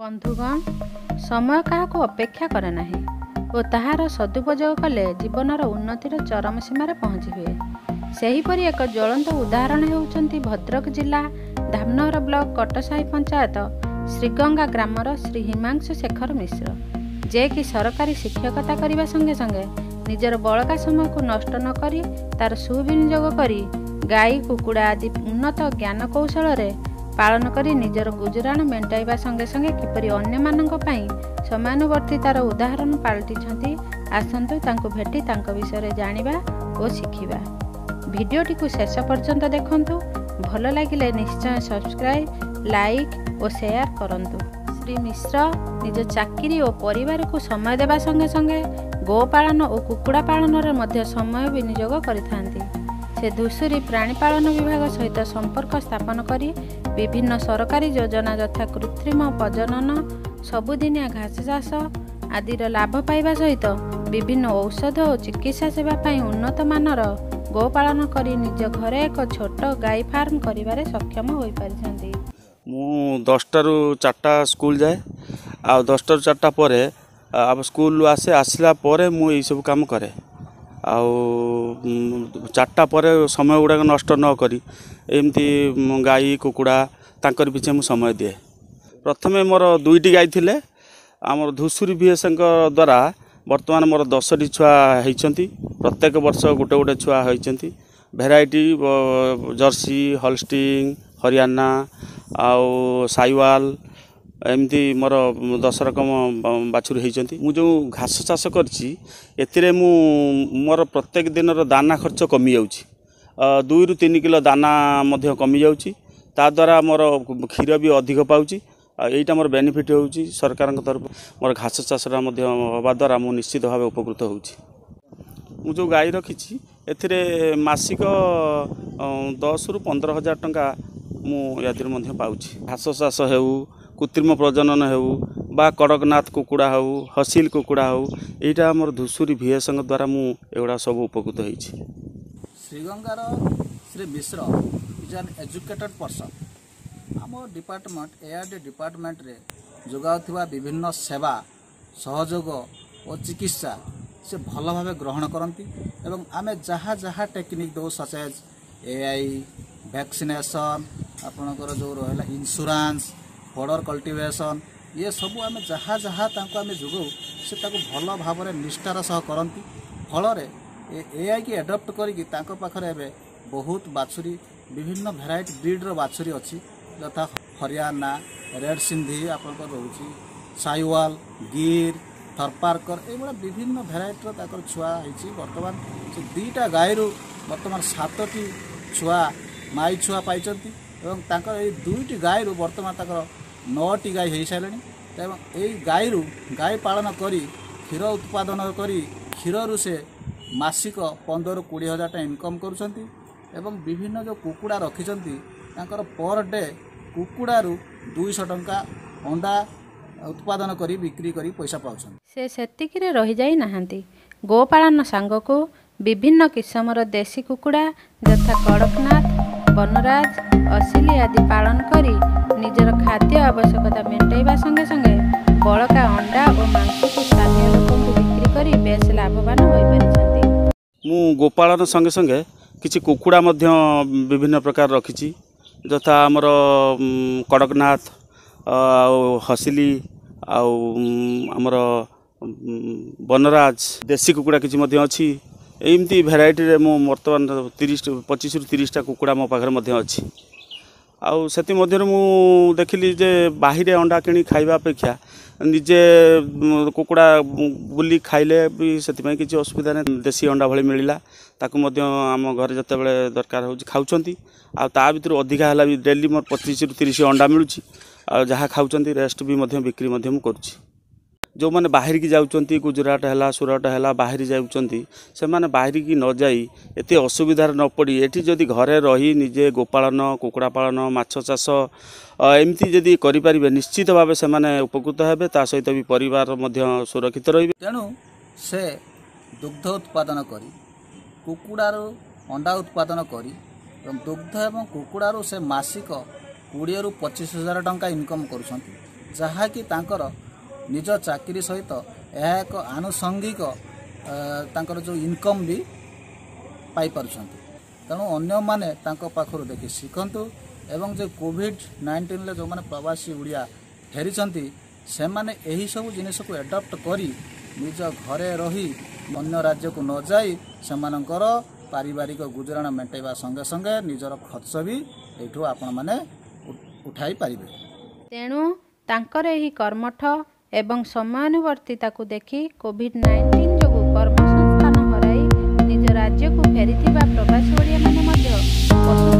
बंधुगण, समय क्या अपेक्षा करे ना और ताहार सदुपयोग कले जीवनर उन्नतिर चरम सीमार पहुँची हुए। सेहीपरि एक ज्वलंत उदाहरण होउचंती भद्रक जिला धामनगर ब्लक कटसाई पंचायत श्रीगंगा ग्रामर श्री हिमांशु शेखर मिश्र, जे कि सरकारी शिक्षकता करने संगे संगे निजर बलका समय को नष्ट नकरी तार सुविनियोग करी गाई कुकुड़ा आदि उन्नत ज्ञान कौशल पालन करी निजर गुजराण मेंटाइबा संगे संगे किपरि अन्य माननक पई समानुवर्ती तार उदाहरण पाल्टी छंती। आसंतु तांको भेटी तांको विषय रे जानिबा ओ सिखिबा। भिडियोटी को शेष पर्यंत देखंतु, भलो लागिले निश्चय सब्सक्राइब, लाइक और शेयर करंतु। श्री मिश्र निज चाकरी और परिवार को समय देवा संगे संगे गोपालन और कुकुड़ा पालन रे मध्य समय विनियोग करिथांती। से धूसुरी प्राणीपालन विभाग सहित संपर्क स्थापन करी विभिन्न सरकारी योजना यथा कृत्रिम प्रजनन, सबुदिनिया घास चाष आदिर लाभ पाइबा सहित विभिन्न औषध और चिकित्सा सेवा पाई उन्नत मानर गोपालन करी निज घरे एक छोट गाई फार्म करिबारे सक्षम होई पारिसंती। मु 10टा रु 4टा स्कूल जाए आ 10टा रु 4टा परे अब स्कूल आसे आसिला परे मु ई सब काम करे आउ चार्टा पर समय गुड़ाक नष्ट नक एमती गाई कुकुड़ा तांकर पिछे मु समय दिए। प्रथमे मोर दुईटी गाई थिले आमर धूसुरी भीएस द्वारा वर्तमान मोर 10टी छुआ होती। प्रत्येक वर्ष गोटे गोटे छुआ होती। भेराइटी जर्सी, हॉलस्टीन, हरियाणा आउ साइवाल एमती मोर 10 रकम बाछुरी होती। मु जो घास चाष कर मोर प्रत्येक दिन दाना खर्च कमी जा 2 रु 3 किलो दाना कमी जाद्वारा मोर क्षीर भी अधिक पाँच। यहीटा मोर बेनिफिट हो सरकार तरफ मोर घास चाषा हवा द्वारा मु निश्चित भाव उपकृत हो। मु जो गाई रखी ए मासिक 10 रु 15 हजार टका मुझे पाँच। घास चाष हो, कृत्रिम प्रजनन हेउ बा कड़कनाथ कुकुड़ा हो, हसिल कुकुड़ा हो, यहाँ आम धूसुरी भीएस द्वारा मुझा सब उपकृत हो। श्रीगंगार Shri Mishra is an educated person. आम डिपार्टमेंट ARD डिपार्टमेंट रे जोगाउथिबा विभिन्न सेवा सहयोग और चिकित्सा से भल भाव ग्रहण करती। आम जहाँ जहाँ टेक्निक दो सचेज AI वैक्सीनेशन आपणकर जो रहा इंश्योरेंस बॉर्डर कल्टिवेशन ये सब आम जहाँ जहाँ आम जोगाऊ से भल भाव निष्ठार सह करती। फल AI की एडप्ट करके बहुत बाछुरी विभिन्न भेराइट ब्रीड्र बाछुरी अच्छी यथा हरियाणा, रेड सिंधी, आपंकर रोचे साइवाल, गिर, थरपारकर ये विभिन्न भेराइट्र छुआ होती। बर्तमान से 2टा गाई रु बर्तमान 7टी छुआ माई छुआ पाई एवं ये 2टी गाई रु बर्तमान तक 9टी गाई हो सारे। यही गाई रु गाई पालन करी क्षीर उत्पादन करी क्षीर रु से मासिक 15 रु 20 हजार टाइम इनकम करुँच। एवं विभिन्न जो कुकुड़ा रखिंट पर डे कुकुड़ा रु 200 टंका अंडा उत्पादन करी बिक्री करी पैसा पाँच। से रही जाई नहांती गोपालन सांग को विभिन्न किस्मर देशी कुकुड़ा यथा कड़कनाथ, बनराज, असिली आदि पालन करी निजर खाद्य आवश्यकता मेटाइबा संगे संगे बड़का अंडा और मांस को स्थानीय लोक बिक्री करी बेस लाभवान हो पारिसंती। मु गोपालन संगे संगे किसी कुकुड़ा मध्य विभिन्न प्रकार रखी यथा आमर कड़कनाथ, हसिली, आमर बनराज, देशी कुकुड़ा किसी अच्छी। एमती भेराइटी बर्तमान 25 रु 30टा कुकुड़ा मो पाखे अच्छी। आती देखिली जे बाहर अंडा किणी खाइबा अपेक्षा निजे कुकुड़ा बुली खाइले भी से किसी असुविधा नहीं। देशी अंडा भली मिलला ताकू आम घर जिते बड़े दरकार हो खाऊँच। आ भर अधिका है डेली मोर 25 रु 30 अंडा मिलूँ आ जहाँ खाऊँच रेस्ट भी बिक्री करुँच। जो मैंने बाहर की जाऊँगी गुजरात है, सूरत है, बाहर जाऊँगी से मैंने बाहर की न जाई एत असुविधार न पड़ी एटी जदि घरे रही निजे गोपालन, कुकुड़ा पालन, माछ चाष एमती जदि करिपारिबे निश्चित भाव से मैंने उपकृत हेबे। ता सहित भी परिवार मध्य सुरक्षित रहिबे। तेणु से दुग्ध उत्पादन करी कुकुड़ा रु अंडा उत्पादन करी दुग्ध एवं कुकुड़ा रु से मासिक 20 रु 25 हजार टंका इनकम करुछंती। जहाँकि निज चाकरी सहित यह एक आनुषंगिक जो इनकम भी पाई पारछंती। तेणु अन्य माने तांको पाखरु देखि शिखंतु एवं जो कोविड-19 ले जो माने प्रवासी उड़िया फेरिछंती से माने एही सब जिनिस को एडॉप्ट करी निज घरे रही अन्य राज्य को न जाई सेमानकर पारिवारिक गुजराण मेंटेबा संगे संगे निजर खर्च भी एठो आपण माने उठाई पारिबे। तेणु तांकर एही कर्मठ एवं समानुवर्तिता को देखि कोविड-19 जो कर्म संस्थान हराई निज राज्य को फेरी प्रवासी ओडिया माने मध्य